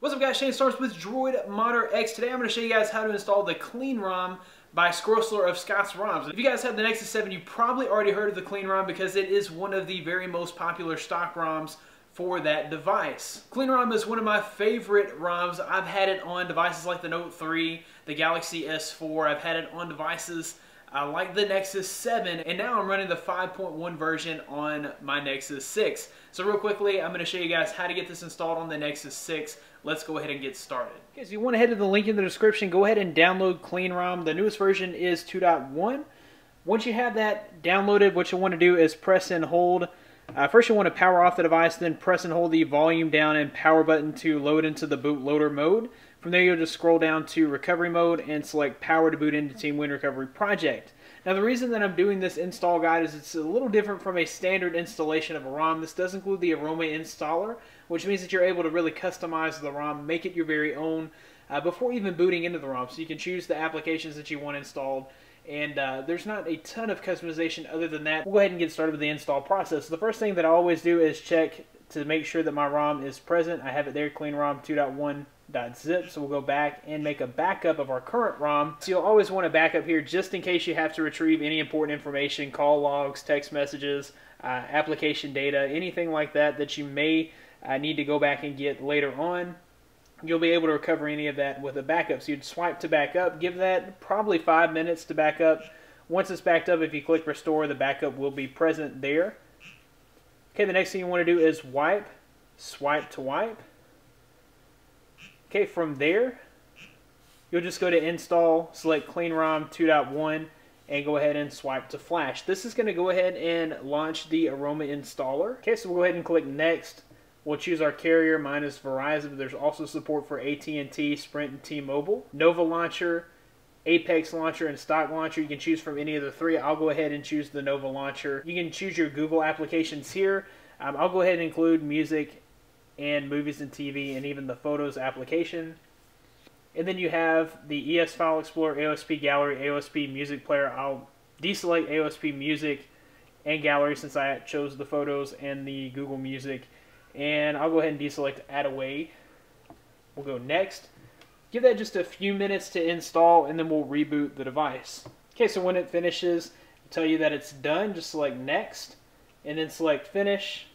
What's up guys, Shane Starnes with DroidModderX. Today I'm going to show you guys how to install the CleanROM by Scrosler of Scott's ROMs. If you guys have the Nexus 7, you probably already heard of the CleanROM because it is one of the very most popular stock ROMs for that device. CleanROM is one of my favorite ROMs. I've had it on devices like the Note 3, the Galaxy S4, I've had it on devices like the Nexus 7, and now I'm running the 5.1 version on my Nexus 6. So real quickly, I'm going to show you guys how to get this installed on the Nexus 6. Let's go ahead and get started. Okay, so you want to head to the link in the description, go ahead and download CleanROM. The newest version is 2.1. Once you have that downloaded, what you'll want to do is press and hold. First you want to power off the device, then press and hold the volume down and power button to load into the bootloader mode. From there you'll just scroll down to recovery mode and select power to boot into Team Win Recovery Project. Now the reason that I'm doing this install guide is it's a little different from a standard installation of a ROM. This does include the Aroma installer, which means that you're able to really customize the ROM, make it your very own before even booting into the ROM. So you can choose the applications that you want installed. And there's not a ton of customization other than that. We'll go ahead and get started with the install process. So the first thing that I always do is check to make sure that my ROM is present. I have it there, CleanROM 2.1.zip. So we'll go back and make a backup of our current ROM. So you'll always want to backup here just in case you have to retrieve any important information, call logs, text messages, application data, anything like that that you may need to go back and get later on. You'll be able to recover any of that with a backup. So you'd swipe to back up, give that probably 5 minutes to back up. Once it's backed up, if you click restore, the backup will be present there. Okay, the next thing you want to do is wipe, swipe to wipe. Okay, from there, you'll just go to install, select CleanROM 2.1, and go ahead and swipe to flash. This is going to go ahead and launch the Aroma installer. Okay, so we'll go ahead and click next. We'll choose our carrier, mine is Verizon, but there's also support for AT&T, Sprint, and T-Mobile. Nova Launcher, Apex Launcher, and Stock Launcher. You can choose from any of the three. I'll go ahead and choose the Nova Launcher. You can choose your Google applications here. I'll go ahead and include music and movies and TV and even the photos application. And then you have the ES File Explorer, AOSP Gallery, AOSP Music Player. I'll deselect AOSP Music and Gallery since I chose the photos and the Google Music. And I'll go ahead and deselect add away. We'll go next. Give that just a few minutes to install and then we'll reboot the device. Okay, so when it finishes, it'll tell you that it's done. Just select next and then select finish.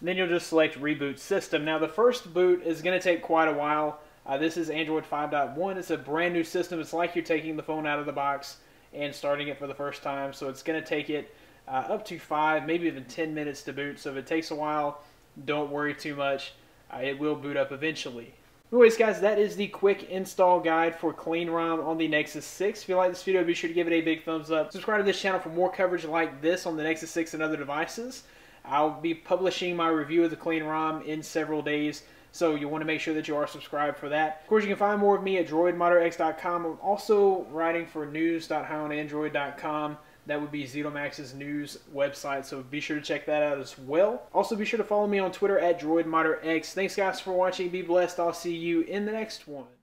And then you'll just select reboot system. Now the first boot is going to take quite a while. This is Android 5.1. It's a brand new system. It's like you're taking the phone out of the box and starting it for the first time. So it's going to take it up to 5, maybe even 10 minutes to boot. So if it takes a while, don't worry too much. It will boot up eventually. Anyways guys, that is the quick install guide for CleanROM on the Nexus 6. If you like this video, be sure to give it a big thumbs up. Subscribe to this channel for more coverage like this on the Nexus 6 and other devices. I'll be publishing my review of the CleanROM in several days, so you'll want to make sure that you are subscribed for that. Of course, you can find more of me at droidmodderx.com. I'm also writing for news.highonandroid.com. That would be ZetoMax's news website, so be sure to check that out as well. Also, be sure to follow me on Twitter at DroidModderX. Thanks, guys, for watching. Be blessed. I'll see you in the next one.